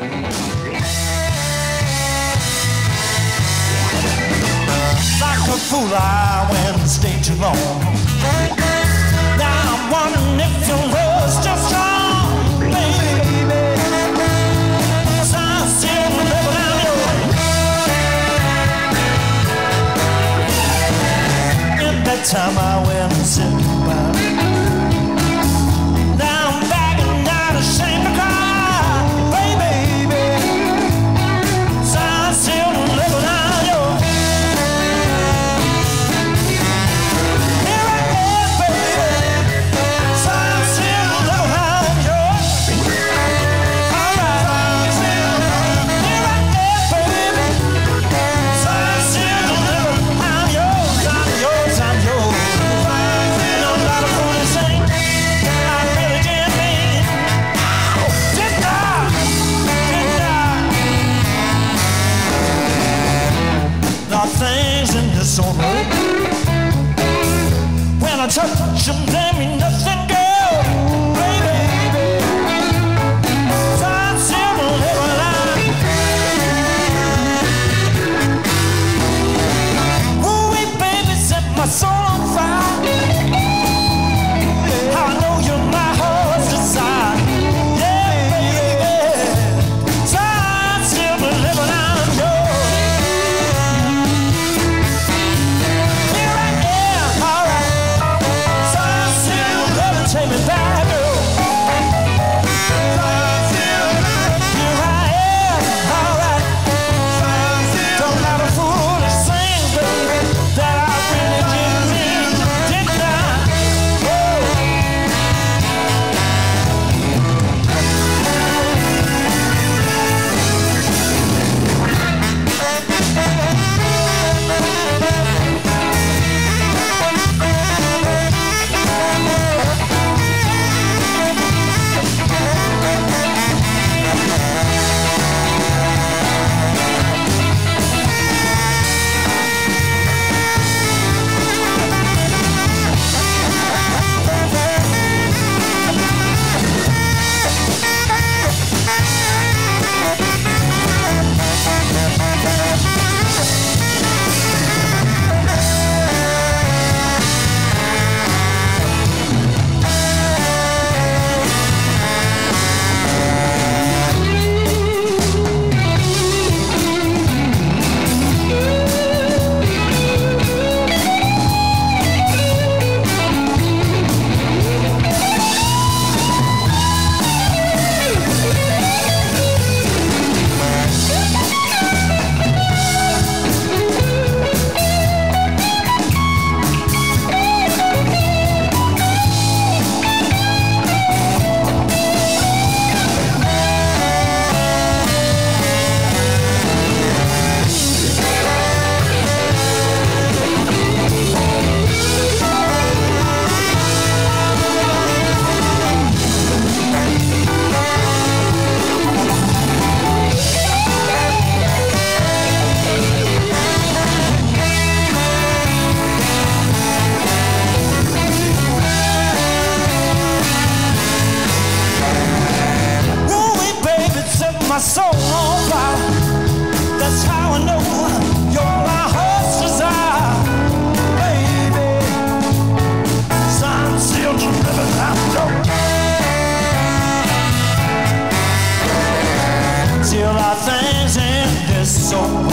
Like a fool I went and stayed too long. Now I'm wondering if your love's just strong, baby. Cause I'm still living out your way. In that time I went and said goodbye. Things in disorder. When I touch them, they mean nothing, girl, baby. So I'm still living out. Ooh, wee, baby, set my soul on fire. I know you're my heart's desire. Yeah, baby. So I'm still living out. So long, that's how I know you're my heart's desire, baby. So I'm still living out till our things in this soul.